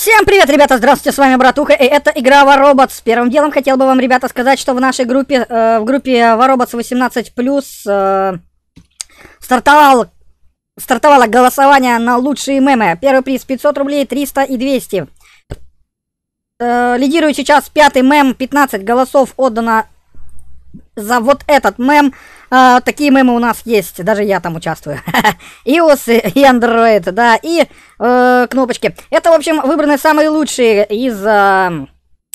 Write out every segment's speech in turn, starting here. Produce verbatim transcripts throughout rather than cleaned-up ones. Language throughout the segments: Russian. Всем привет, ребята, здравствуйте, с вами Братуха, и это игра War Robots. Первым делом хотел бы вам, ребята, сказать, что в нашей группе, э, в группе War Robots восемнадцать плюс, э, стартовал, стартовало голосование на лучшие мемы. Первый приз пятьсот рублей, триста и двести. Э, лидирует сейчас пятый мем, пятнадцать голосов отдано за вот этот мем. Э, такие мемы у нас есть, даже я там участвую. iOS и Android, да, и... кнопочки. Это, в общем, выбраны самые лучшие из э,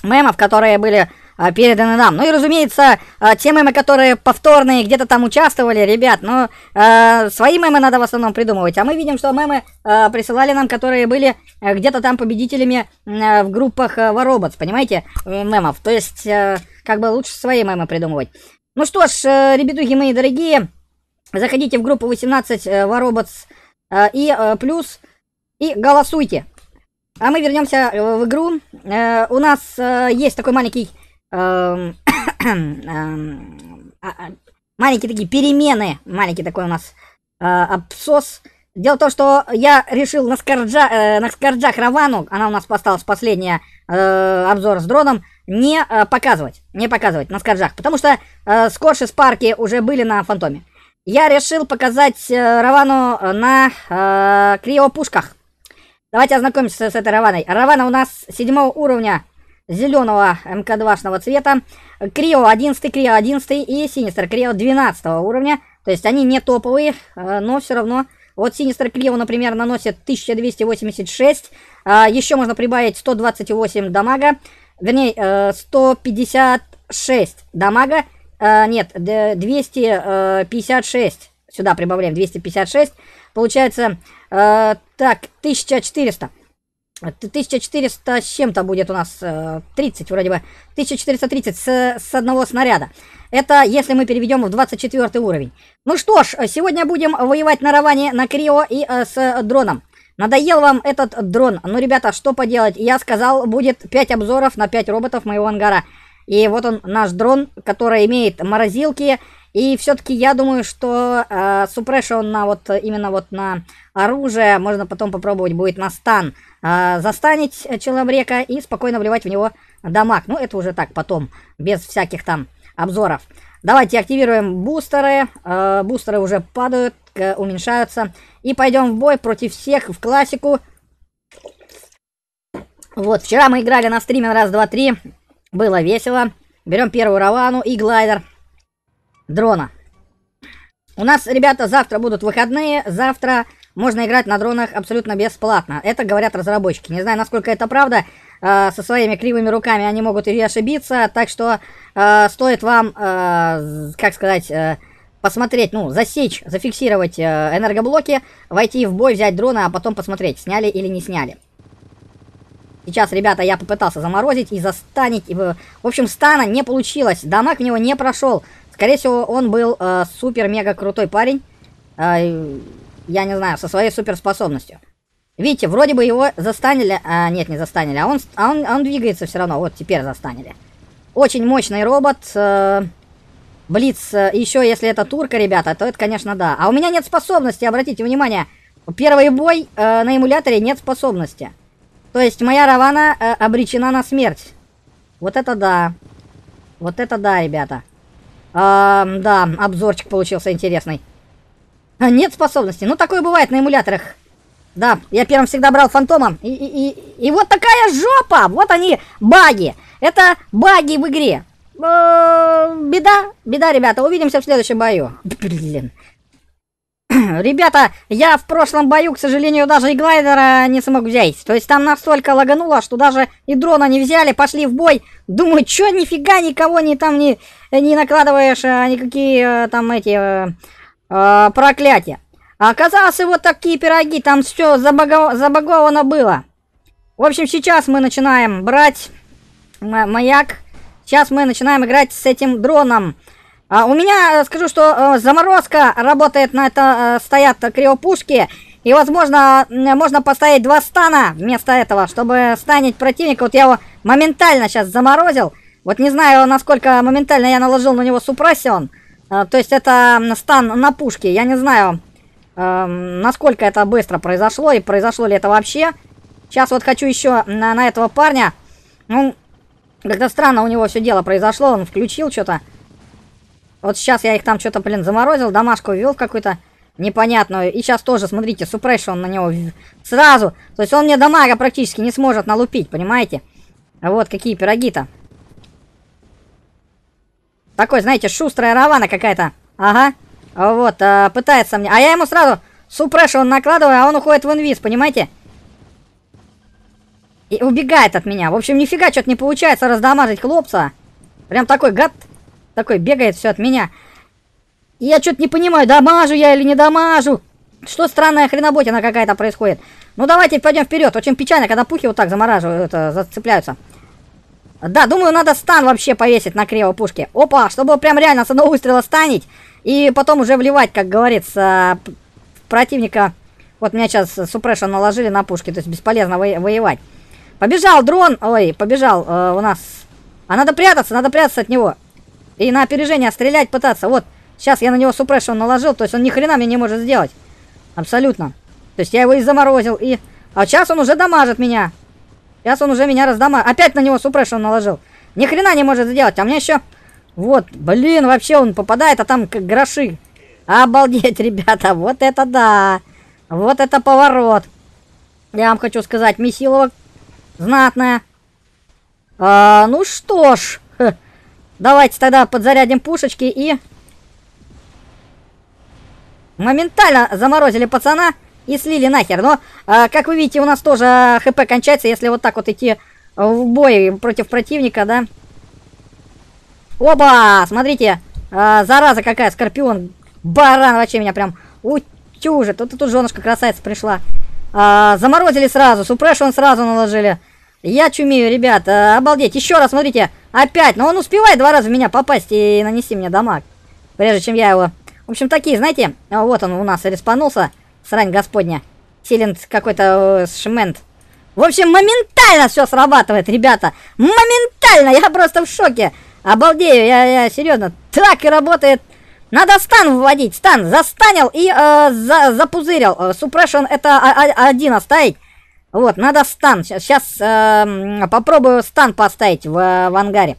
мемов, которые были э, переданы нам. Ну и, разумеется, э, те мемы, которые повторные, где-то там участвовали, ребят, но э, свои мемы надо в основном придумывать. А мы видим, что мемы э, присылали нам, которые были э, где-то там победителями э, в группах э, War Robots, понимаете, э, мемов. То есть, э, как бы лучше свои мемы придумывать. Ну что ж, э, ребятухи мои дорогие, заходите в группу восемнадцать э, War Robots э, и э, плюс... и голосуйте. А мы вернемся в игру. Э, у нас э, есть такой маленький... Э, э, э, маленькие такие перемены. Маленький такой у нас э, абсос. Дело в том, что я решил на, скорджа, э, на скорджах Равану, она у нас осталась последняя, э, обзор с дроном, не э, показывать. Не показывать на скорджах. Потому что э, скорши с парки уже были на Фантоме. Я решил показать э, Равану на э, Крио пушках. Давайте ознакомимся с этой Раваной. Равана у нас седьмого уровня, зеленого эм ка двашного цвета. Крио одиннадцатый, Крио одиннадцатый и Синистр Крио двенадцатого уровня. То есть они не топовые, но все равно. Вот Синистр Крио, например, наносит тысяча двести восемьдесят шесть. Еще можно прибавить сто двадцать восемь дамага. Вернее, сто пятьдесят шесть дамага. Нет, двести пятьдесят шесть. Сюда прибавляем двести пятьдесят шесть. Получается... Э, так, тысяча четыреста. тысяча четыреста с чем-то будет у нас, э, тридцать вроде бы. тысяча четыреста тридцать с, с одного снаряда. Это если мы переведем в двадцать четвёртый уровень. Ну что ж, сегодня будем воевать на Раване, на Крио и э, с дроном. Надоел вам этот дрон. Ну, ребята, что поделать. Я сказал, будет пять обзоров на пять роботов моего ангара. И вот он, наш дрон, который имеет морозилки. И все-таки я думаю, что э, Suppression на вот именно вот на оружие можно потом попробовать будет на стан э, застанить человека и спокойно вливать в него дамаг. Ну, это уже так потом, без всяких там обзоров. Давайте активируем бустеры. Э, бустеры уже падают, э, уменьшаются. И пойдем в бой против всех в классику. Вот, вчера мы играли на стриме раз, два, три. Было весело. Берем первую Равану и глайдер дрона. У нас, ребята, завтра будут выходные. Завтра можно играть на дронах абсолютно бесплатно. Это говорят разработчики. Не знаю, насколько это правда. Э, со своими кривыми руками они могут и ошибиться. Так что э, стоит вам, э, как сказать, э, посмотреть, ну, засечь, зафиксировать э, энергоблоки, войти в бой, взять дрона, а потом посмотреть, сняли или не сняли. Сейчас, ребята, я попытался заморозить и застанить. И, в общем, стана не получилось. Дамаг в него не прошел. Скорее всего, он был э, супер-мега-крутой парень. Э, я не знаю, со своей суперспособностью. Видите, вроде бы его застанили. А, нет, не застанили. А он, а он, а он двигается все равно. Вот, теперь застанили. Очень мощный робот. Э, Блиц. Э, еще, если это турка, ребята, то это, конечно, да. А у меня нет способности, обратите внимание. Первый бой э, на эмуляторе нет способности. То есть, моя Равана э, обречена на смерть. Вот это да. Вот это да, ребята. А, да, обзорчик получился интересный. А, нет способности. Ну, такое бывает на эмуляторах. Да, я первым всегда брал Фантома. И, и, и, и вот такая жопа! Вот они, баги. Это баги в игре. А, беда, беда, ребята. Увидимся в следующем бою. Блин. Ребята, я в прошлом бою, к сожалению, даже и глайдера не смог взять. То есть там настолько лагануло, что даже и дрона не взяли, пошли в бой. Думаю, чё, нифига никого не там не, не накладываешь, никакие там эти э, проклятия. А оказалось, вот такие пироги, там все забаго, забаговано было. В общем, сейчас мы начинаем брать маяк. Сейчас мы начинаем играть с этим дроном. А, у меня, скажу, что э, заморозка работает на это, э, стоят криопушки, и, возможно, э, можно поставить два стана вместо этого, чтобы станить противника. Вот я его моментально сейчас заморозил. Вот не знаю, насколько моментально я наложил на него Suppression. Э, то есть это стан на пушке. Я не знаю, э, насколько это быстро произошло и произошло ли это вообще. Сейчас вот хочу еще на, на этого парня. Ну, как-то странно у него все дело произошло. Он включил что-то. Вот сейчас я их там что-то, блин, заморозил. Домашку ввел какую-то непонятную. И сейчас тоже, смотрите, Suppression на него сразу. То есть он мне дамага практически не сможет налупить, понимаете? Вот какие пироги-то. Такой, знаете, шустрая Равана какая-то. Ага. Вот, а, пытается мне. А я ему сразу Suppression накладываю, а он уходит в инвиз, понимаете? И убегает от меня. В общем, нифига что-то не получается раздамажить хлопца. Прям такой гад. Такой бегает все от меня. И я что-то не понимаю, дамажу я или не дамажу. Что странная хреноботина какая-то происходит. Ну давайте пойдем вперед. Очень печально, когда пухи вот так замораживают, это, зацепляются. Да, думаю, надо стан вообще повесить на Крио пушки. Опа, чтобы прям реально с одного выстрела станить. И потом уже вливать, как говорится, противника. Вот меня сейчас Suppression наложили на пушки. То есть бесполезно во- воевать. Побежал дрон. Ой, побежал э, у нас. А надо прятаться, надо прятаться от него. И на опережение стрелять пытаться. Вот, сейчас я на него Suppression наложил. То есть он ни хрена мне не может сделать. Абсолютно. То есть я его и заморозил, и... А сейчас он уже дамажит меня. Сейчас он уже меня раздамажит. Опять на него Suppression наложил. Ни хрена не может сделать. А мне еще... Вот, блин, вообще он попадает, а там как гроши. Обалдеть, ребята. Вот это да. Вот это поворот. Я вам хочу сказать, Месилова знатная. А, ну что ж. Давайте тогда подзарядим пушечки и... Моментально заморозили пацана и слили нахер. Но, а, как вы видите, у нас тоже хп кончается, если вот так вот идти в бой против противника, да. Оба! Смотрите, а, зараза какая, Скорпион. Баран вообще меня прям утюжит. Вот тут женушка красавица пришла. А, заморозили сразу, Suppression сразу наложили. Я чумею, ребят, а, обалдеть. Еще раз, смотрите, опять. Но он успевает два раза в меня попасть и нанести мне дамаг. Прежде чем я его... В общем, такие, знаете, вот он у нас респанулся, срань господня, силен какой-то шмент. В общем, моментально все срабатывает, ребята, моментально, я просто в шоке, обалдею, я, я серьезно, так и работает. Надо стан вводить, стан застанил и э, за, запузырил, Suppression это один оставить, вот, надо стан, сейчас э, попробую стан поставить в, в ангаре.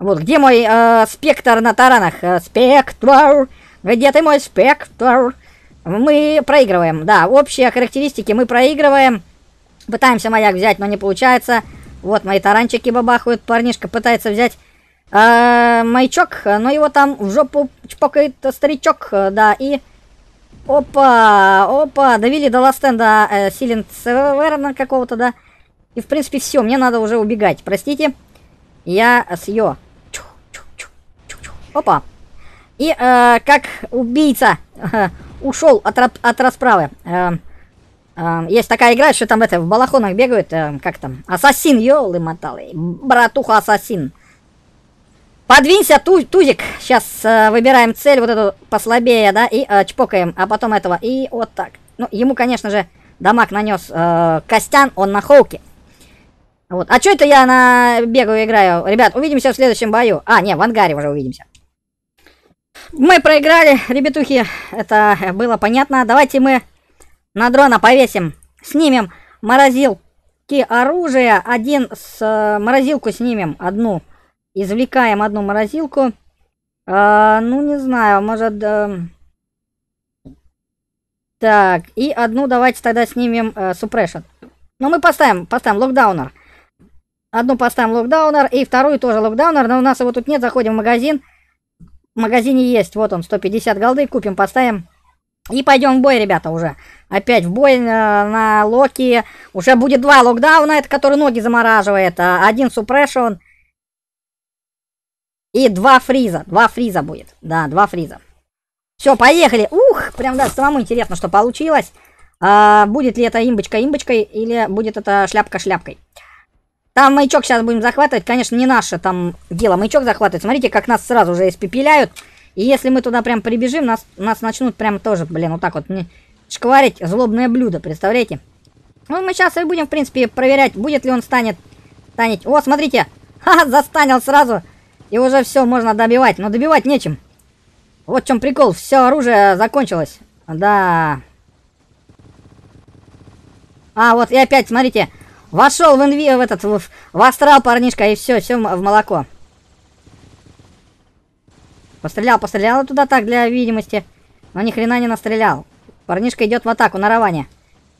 Вот, где мой э, спектр на таранах? Спектр! Где ты, мой спектр? Мы проигрываем. Да, общие характеристики мы проигрываем. Пытаемся маяк взять, но не получается. Вот мои таранчики бабахают. Парнишка пытается взять э, маячок, но его там в жопу чпокает старичок. Да, и... Опа! Опа! Довели до ластенда э, Силент-Северна какого-то, да. И, в принципе, все. Мне надо уже убегать. Простите. Я съё. Опа. И э, как убийца э, ушел от, от расправы. Э, э, есть такая игра, что там это в балахонах бегают. Э, как там? Ассасин, ёлы-моталы. Братуха ассасин. Подвинься, ту, тузик. Сейчас э, выбираем цель, вот эту послабее, да, и э, чпокаем. А потом этого. И вот так. Ну, ему, конечно же, дамаг нанес э, Костян, он на хоуке. Вот. А что это я на бегаю играю? Ребят, увидимся в следующем бою. А, не, в ангаре уже увидимся. Мы проиграли, ребятухи. Это было понятно. Давайте мы на дрона повесим. Снимем морозилки оружия. Один с... Э, морозилку снимем. Одну. Извлекаем одну морозилку. Э, ну, не знаю, может... Э... Так, и одну давайте тогда снимем э, Suppression. Ну, мы поставим, поставим локдаунер. Одну поставим локдаунер, и вторую тоже локдаунер, но у нас его тут нет, заходим в магазин. В магазине есть, вот он, сто пятьдесят голды, купим, поставим. И пойдем в бой, ребята, уже. Опять в бой э, на локи. Уже будет два локдауна, это который ноги замораживает. Один Suppression. И два фриза, два фриза будет. Да, два фриза. Все, поехали. Ух, прям да, самому интересно, что получилось. А, будет ли это имбочка имбочкой, или будет это шляпка шляпкой. Там маячок сейчас будем захватывать. Конечно, не наше там дело маячок захватывать. Смотрите, как нас сразу же испепеляют. И если мы туда прям прибежим, нас, нас начнут прям тоже, блин, вот так вот шкварить злобное блюдо, представляете? Ну, мы сейчас и будем, в принципе, проверять, будет ли он станет... станет. О, смотрите, ха, застанил сразу. И уже все, можно добивать. Но добивать нечем. Вот в чем прикол. Все оружие закончилось. Да... А, вот, и опять, смотрите, вошел в инви, в этот, в, в астрал парнишка, и все, все в молоко. Пострелял, пострелял туда так, для видимости, но ни хрена не настрелял. Парнишка идет в атаку на Раване.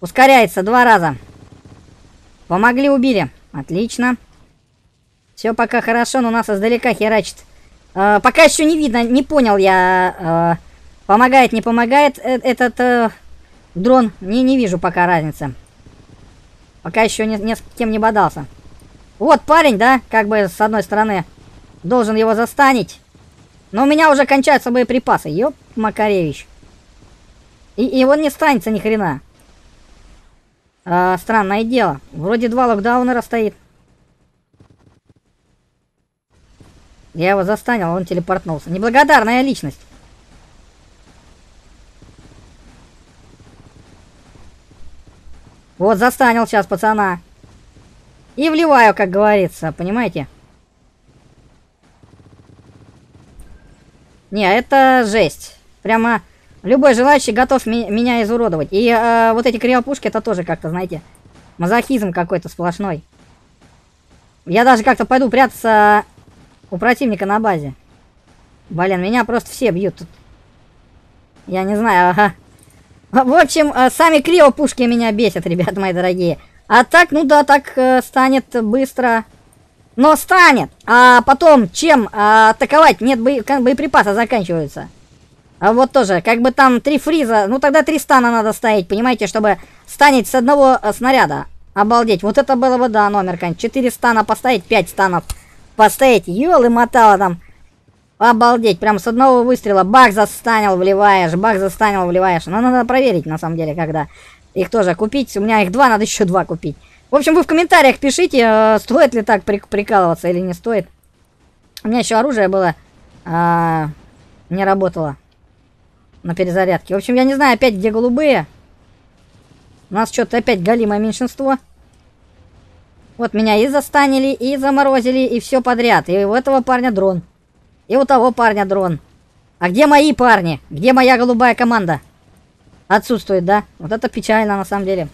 Ускоряется два раза. Помогли, убили. Отлично. Все пока хорошо, но нас издалека херачит. Э, пока еще не видно, не понял я, э, помогает, не помогает этот э, дрон. Не, не вижу пока разницы. Пока еще ни, ни с кем не бодался. Вот парень, да, как бы с одной стороны должен его застанить. Но у меня уже кончаются боеприпасы. Ёп, Макаревич. И, и он не станется ни хрена. Э, странное дело. Вроде два локдаунера стоит. Я его застанил, он телепортнулся. Неблагодарная личность. Вот, застанил сейчас пацана. И вливаю, как говорится, понимаете? Не, это жесть. Прямо любой желающий готов меня изуродовать. И э, вот эти криопушки, это тоже как-то, знаете, мазохизм какой-то сплошной. Я даже как-то пойду прятаться... У противника на базе. Блин, меня просто все бьют тут. Я не знаю, ага. В общем, сами криопушки меня бесят, ребята мои дорогие. А так, ну да, так станет быстро. Но станет. А потом, чем атаковать? Нет, боеприпаса заканчиваются. А вот тоже, как бы там три фриза. Ну тогда три стана надо ставить, понимаете, чтобы станет с одного снаряда. Обалдеть, вот это было бы, да, номер, конечно. четыре стана поставить, пять станов. Поставить, елы мотала там. Обалдеть, прям с одного выстрела. Бах, застанил, вливаешь, бах, застанил, вливаешь. Но надо проверить, на самом деле, когда их тоже купить. У меня их два, надо еще два купить. В общем, вы в комментариях пишите, стоит ли так прикалываться или не стоит. У меня еще оружие было, а, не работало на перезарядке. В общем, я не знаю опять, где голубые. У нас что-то опять голимое меньшинство. Вот меня и застанили, и заморозили, и все подряд. И у этого парня дрон. И у того парня дрон. А где мои парни? Где моя голубая команда? Отсутствует, да? Вот это печально, на самом деле.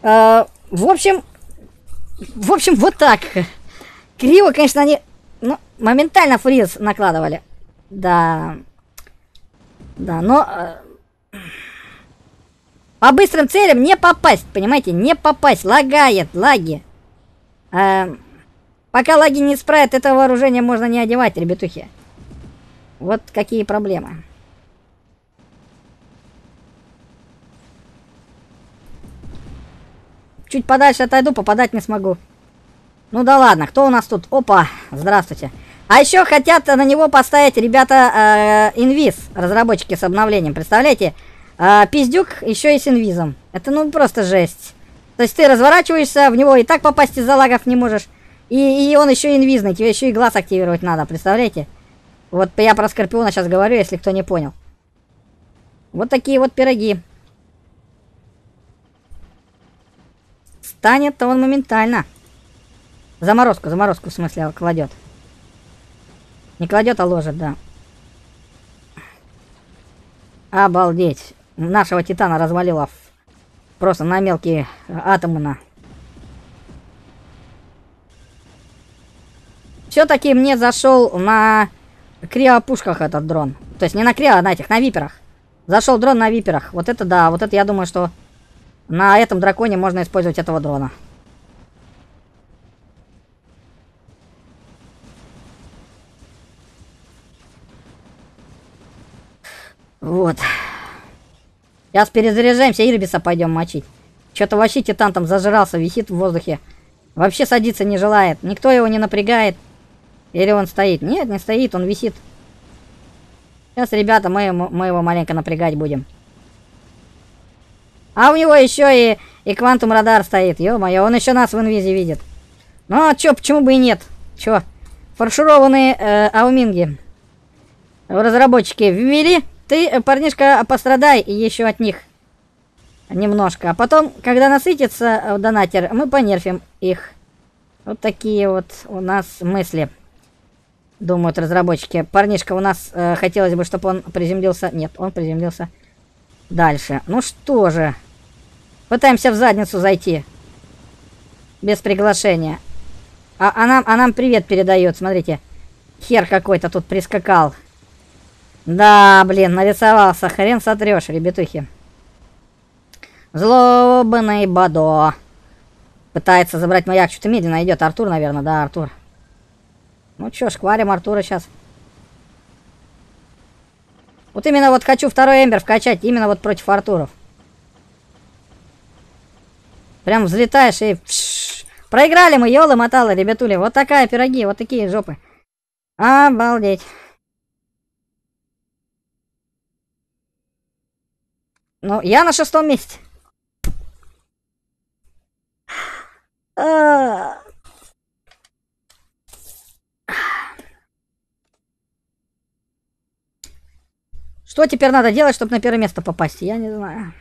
Э, в общем... В общем, вот так. Криво, конечно, они... Ну, моментально фриз накладывали. Да. Да, но... Э, по быстрым целям не попасть, понимаете? Не попасть. Лагает, лаги. Эм, пока лаги не исправят, это вооружение можно не одевать, ребятухи. Вот какие проблемы. Чуть подальше отойду, попадать не смогу. Ну да ладно, кто у нас тут? Опа, здравствуйте. А еще хотят на него поставить, ребята, э, инвиз. Разработчики с обновлением, представляете? Э, пиздюк еще и с инвизом. Это ну просто жесть. То есть ты разворачиваешься, в него и так попасть из-за лагов не можешь. И, и он еще инвизный, тебе еще и глаз активировать надо, представляете? Вот я про Скорпиона сейчас говорю, если кто не понял. Вот такие вот пироги. Станет-то он моментально. Заморозку, заморозку в смысле кладет. Не кладет, а ложит, да. Обалдеть. Нашего Титана развалило в... Просто на мелкие атомы на. Все-таки мне зашел на криопушках этот дрон. То есть не на крио, а на этих, на виперах. Зашел дрон на виперах. Вот это да, вот это я думаю, что на этом драконе можно использовать этого дрона. Вот. Сейчас перезаряжаемся, Ирбиса пойдем мочить. Что-то вообще Титан там зажрался, висит в воздухе. Вообще садиться не желает. Никто его не напрягает. Или он стоит? Нет, не стоит, он висит. Сейчас, ребята, мы, мы его маленько напрягать будем. А у него еще и, и квантум радар стоит. Ё-моё, он еще нас в инвизе видит. Ну а чё, почему бы и нет? Чё? Фаршированные э, ауминги. Разработчики ввели... Ты, парнишка, пострадай еще от них немножко. А потом, когда насытится донатер, мы понерфим их. Вот такие вот у нас мысли, думают разработчики. Парнишка у нас, э, хотелось бы, чтобы он приземлился. Нет, он приземлился дальше. Ну что же. Пытаемся в задницу зайти. Без приглашения. А, а, нам, а нам привет передает, смотрите. Хер какой-то тут прискакал. Да, блин, нарисовался. Хрен сотрешь, ребятухи. Злобный Бадо. Пытается забрать маяк. Что-то медленно идет. Артур, наверное, да, Артур. Ну чё, шкварим Артура сейчас. Вот именно вот хочу второй эмбер вкачать. Именно вот против Артуров. Прям взлетаешь и... Проиграли мы, ёлы-моталы, ребятули. Вот такая пироги, вот такие жопы. Обалдеть. Ну, я на шестом месте. Что теперь надо делать, чтобы на первое место попасть? Я не знаю.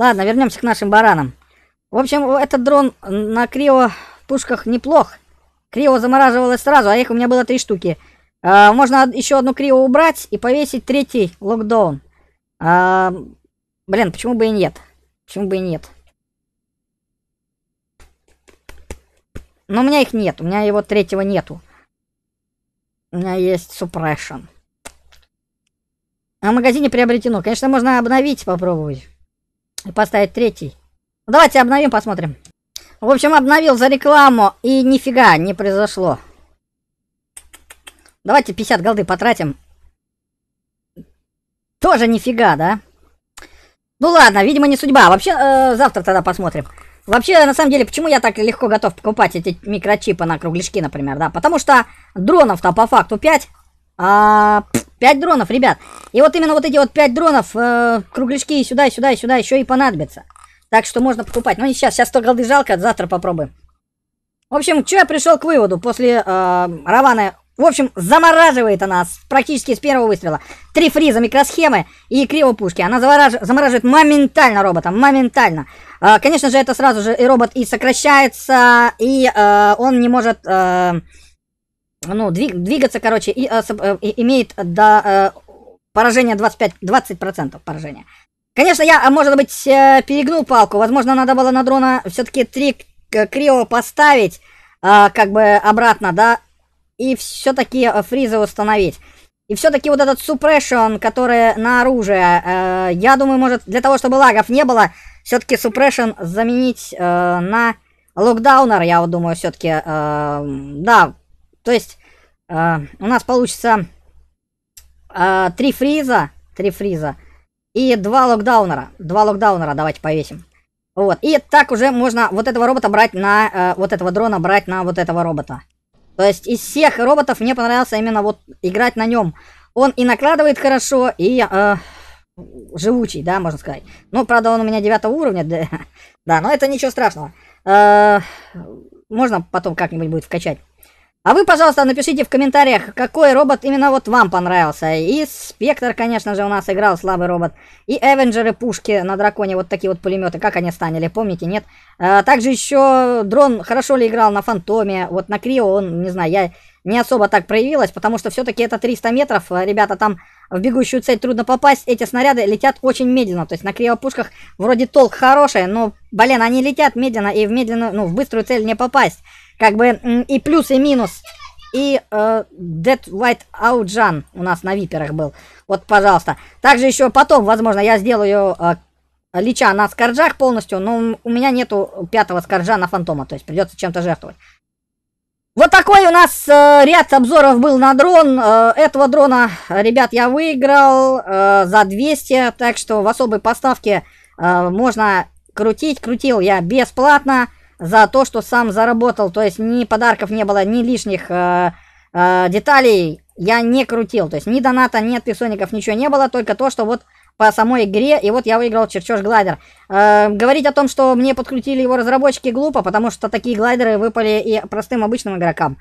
Ладно, вернемся к нашим баранам. В общем, этот дрон на Крио пушках неплох. Крио замораживалось сразу, а их у меня было три штуки. А, можно еще одну Крио убрать и повесить третий локдаун. А, блин, почему бы и нет? Почему бы и нет? Но у меня их нет, у меня его третьего нету. У меня есть Suppression. А в магазине приобретено. Конечно, можно обновить, попробовать. И поставить третий. Ну, давайте обновим, посмотрим. В общем, обновил за рекламу. И нифига не произошло. Давайте пятьдесят голды потратим. Тоже нифига, да? Ну ладно, видимо, не судьба. Вообще, э, завтра тогда посмотрим. Вообще, на самом деле, почему я так легко готов покупать эти микрочипы на кругляшки, например, да? Потому что дронов-то по факту пять. А, пять дронов, ребят. И вот именно вот эти вот пять дронов, э, кругляшки и сюда, и сюда, и сюда еще и понадобятся. Так что можно покупать. Ну и сейчас, сейчас сто голды жалко, завтра попробуем. В общем, что я пришел к выводу после э, Раваны. В общем, замораживает она практически с первого выстрела. Три фриза микросхемы и криопушки. Она замораживает моментально робота, моментально. Э, конечно же, это сразу же и робот и сокращается, и э, он не может э, ну, двиг, двигаться, короче, и э, э, имеет до э, поражения двадцать пять, двадцать процентов поражения. Конечно, я, может быть, э, перегнул палку. Возможно, надо было на дрона все-таки три крио поставить, э, как бы обратно, да, и все-таки фризы установить. И все-таки вот этот Suppression, который на оружие, э, я думаю, может, для того, чтобы лагов не было, все-таки Suppression заменить э, на локдаунер, я вот думаю, все-таки, э, да, то есть э, у нас получится э, три фриза, три фриза и два локдаунера, два локдаунера давайте повесим. Вот, и так уже можно вот этого робота брать на, э, вот этого дрона брать на вот этого робота. То есть из всех роботов мне понравился именно вот играть на нем. Он и накладывает хорошо, и э, живучий, да, можно сказать. Ну, правда, он у меня девятого уровня, да, да, но это ничего страшного. Э, можно потом как-нибудь будет вкачать. А вы, пожалуйста, напишите в комментариях, какой робот именно вот вам понравился. И Спектр, конечно же, у нас играл слабый робот. И Эвенджеры, пушки на драконе, вот такие вот пулеметы, как они станили, помните, нет? А, также еще дрон хорошо ли играл на Фантоме, вот на Крио, он, не знаю, я не особо так проявилась, потому что все-таки это триста метров, ребята, там в бегущую цель трудно попасть, эти снаряды летят очень медленно, то есть на криопушках вроде толк хороший, но, блин, они летят медленно, и в медленную, ну, в быструю цель не попасть. Как бы и плюс, и минус. И э, Dead White Outjan у нас на виперах был. Вот, пожалуйста. Также еще потом, возможно, я сделаю э, Лича на Скорджах полностью, но у меня нету пятого Скорджа на Фантома, то есть придется чем-то жертвовать. Вот такой у нас э, ряд обзоров был на дрон. Э, этого дрона, ребят, я выиграл э, за двести, так что в особой поставке э, можно крутить. Крутил я бесплатно. За то, что сам заработал, то есть ни подарков не было, ни лишних э, э, деталей я не крутил. То есть ни доната, ни отписонников, ничего не было, только то, что вот по самой игре, и вот я выиграл Черчёж глайдер. Э, говорить о том, что мне подкрутили его разработчики, глупо, потому что такие глайдеры выпали и простым обычным игрокам.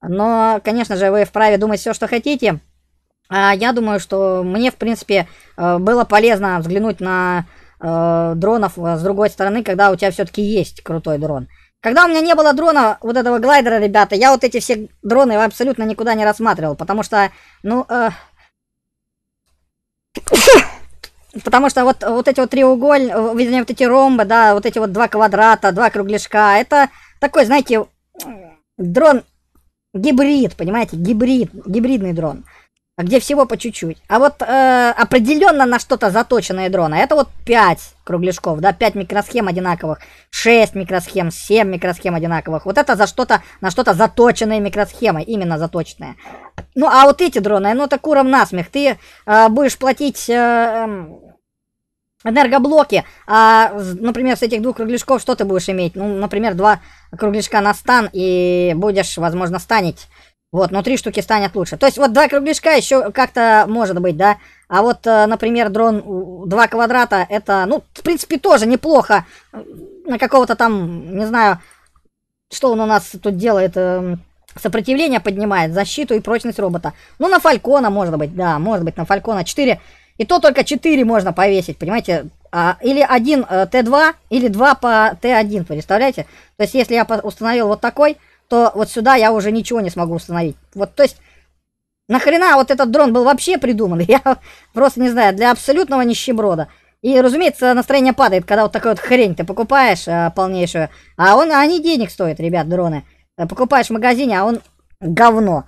Но, конечно же, вы вправе думать все, что хотите. Э, я думаю, что мне, в принципе, э, было полезно взглянуть на... дронов с другой стороны, когда у тебя все-таки есть крутой дрон. Когда у меня не было дрона, вот этого глайдера, ребята, я вот эти все дроны абсолютно никуда не рассматривал, потому что, ну, э, Потому что вот, вот эти вот треуголь, вернее, вот эти ромбы, да, вот эти вот два квадрата, два кругляшка, это такой, знаете, дрон-гибрид, понимаете, гибрид, гибридный дрон, где всего по чуть-чуть. А вот э, определенно на что-то заточенные дроны, это вот пять кругляшков, да, пять микросхем одинаковых, шесть микросхем, семь микросхем одинаковых. Вот это за что-то, на что-то заточенные микросхемы, именно заточенные. Ну, а вот эти дроны, ну, это курам насмех, ты э, будешь платить... Э, энергоблоки, а, например, с этих двух кругляшков что ты будешь иметь? Ну, например, два кругляшка на стан, и будешь, возможно, станить. Вот, но три штуки станет лучше. То есть, вот два кругляшка еще как-то может быть, да? А вот, например, дрон два квадрата, это, ну, в принципе, тоже неплохо. На какого-то там, не знаю, что он у нас тут делает... Сопротивление поднимает, защиту и прочность робота. Ну, на Фалькона, может быть, да, может быть, на Фалькона четыре. И то только четыре можно повесить, понимаете? А, или один э, тэ два, или два по тэ один, представляете? То есть, если я установил вот такой, то вот сюда я уже ничего не смогу установить. Вот, то есть, нахрена вот этот дрон был вообще придуман? Я просто не знаю, для абсолютного нищеброда. И, разумеется, настроение падает, когда вот такой вот хрень ты покупаешь э, полнейшую. А он, они денег стоят, ребят, дроны. Покупаешь в магазине, а он говно,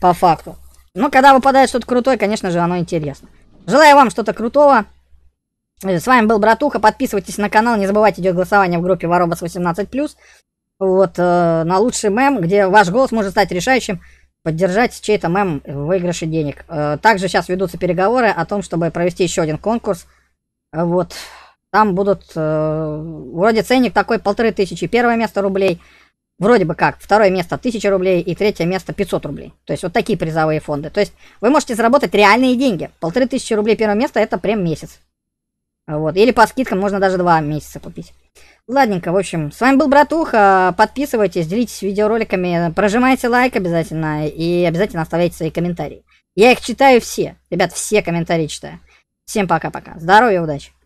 по факту. Но когда выпадает что-то крутое, конечно же, оно интересно. Желаю вам что-то крутого. С вами был Братуха. Подписывайтесь на канал. Не забывайте, идет голосование в группе War Robots восемнадцать плюс. Вот, э, на лучший мем, где ваш голос может стать решающим. Поддержать чей-то мем в выигрыше денег. Э, также сейчас ведутся переговоры о том, чтобы провести еще один конкурс. Э, вот. Там будут... Э, вроде ценник такой, полторы тысячи. Первое место рублей. Вроде бы как, второе место тысяча рублей и третье место пятьсот рублей. То есть вот такие призовые фонды. То есть вы можете заработать реальные деньги. Полторы тысячи рублей первое место, это прям месяц. Вот. Или по скидкам можно даже два месяца купить. Ладненько, в общем, с вами был Братуха. Подписывайтесь, делитесь видеороликами, прожимайте лайк обязательно и обязательно оставляйте свои комментарии. Я их читаю все. Ребят, все комментарии читаю. Всем пока-пока. Здоровья, удачи.